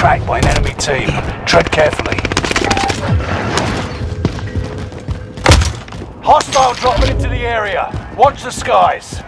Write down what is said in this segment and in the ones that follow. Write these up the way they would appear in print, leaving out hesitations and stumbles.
tracked by an enemy team. Tread carefully. Hostile dropping into the area. Watch the skies.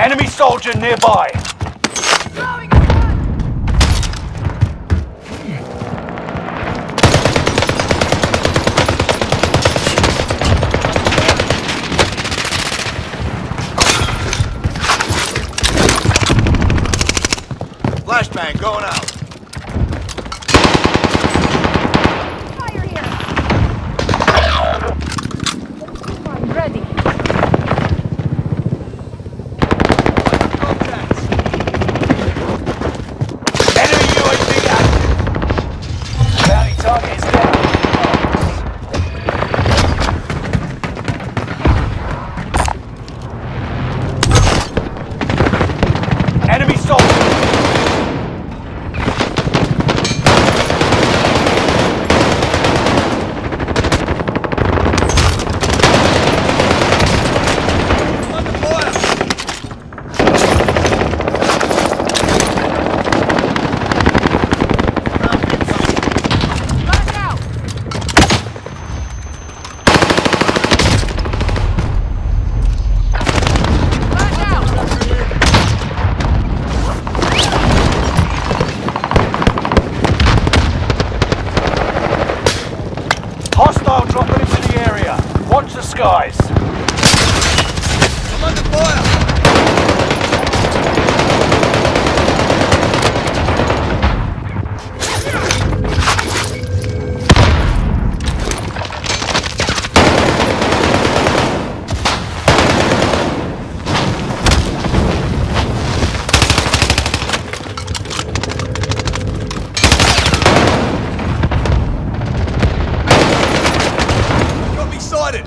Enemy soldier nearby. Flashbang going out. Guys. I'm under fire! Got me sighted!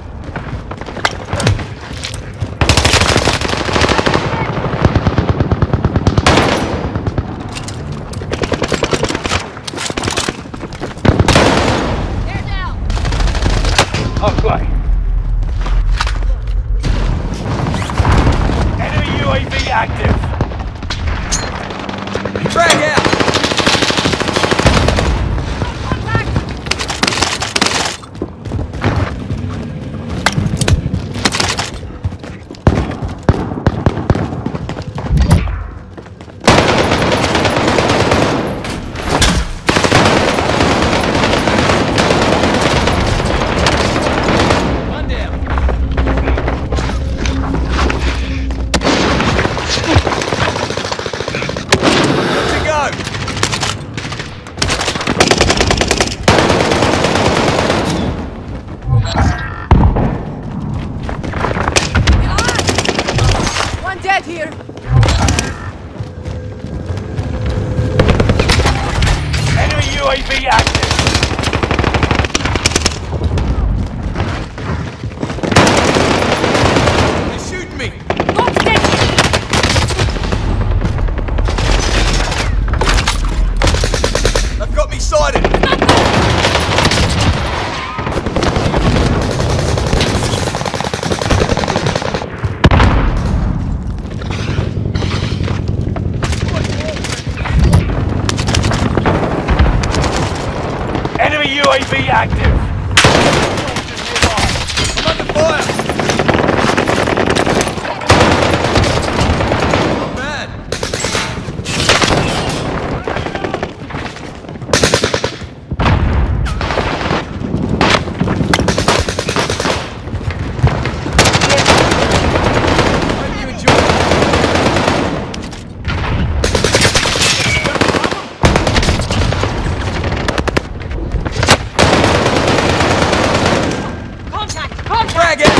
dragon!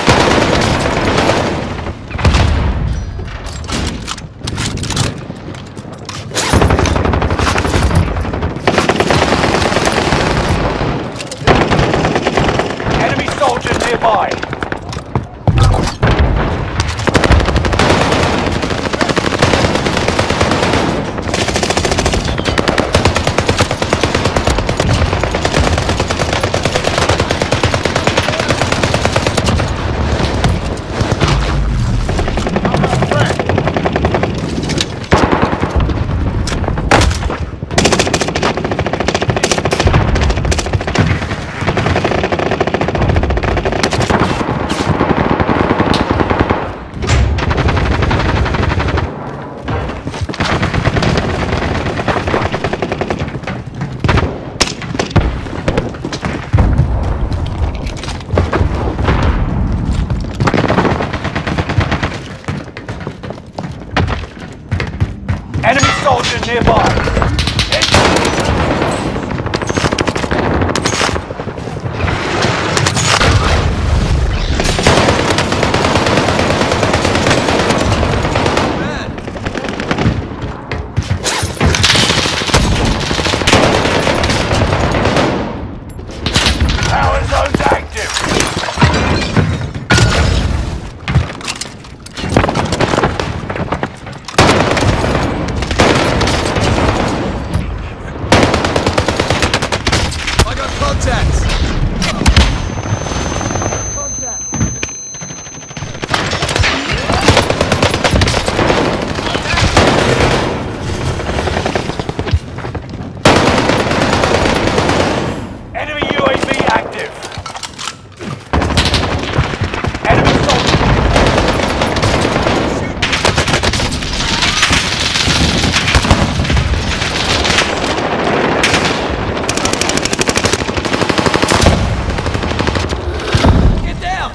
Enemy soldiers nearby! Soldier nearby.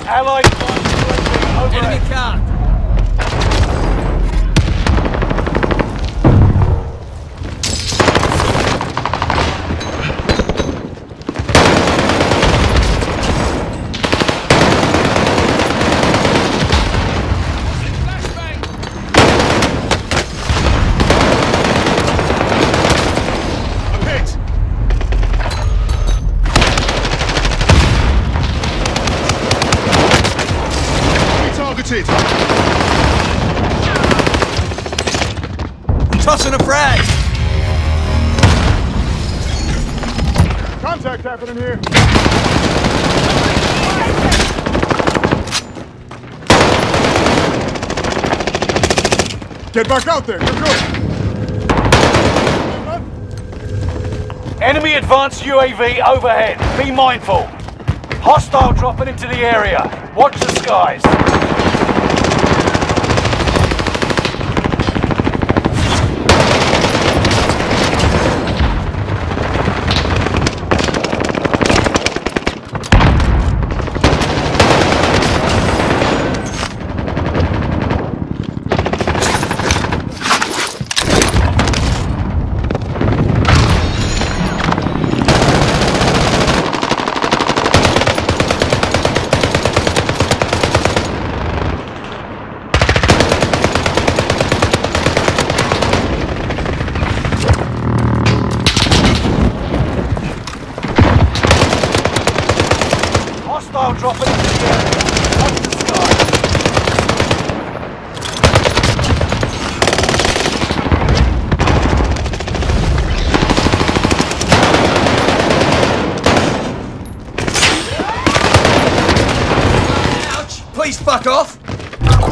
Allied over enemy car. Tossing a frag! Contact happening here! Get back out there! You're good! Enemy advanced UAV overhead. Be mindful. Hostile dropping into the area. Watch the skies. I'll drop it in the air. Ouch! Please fuck off!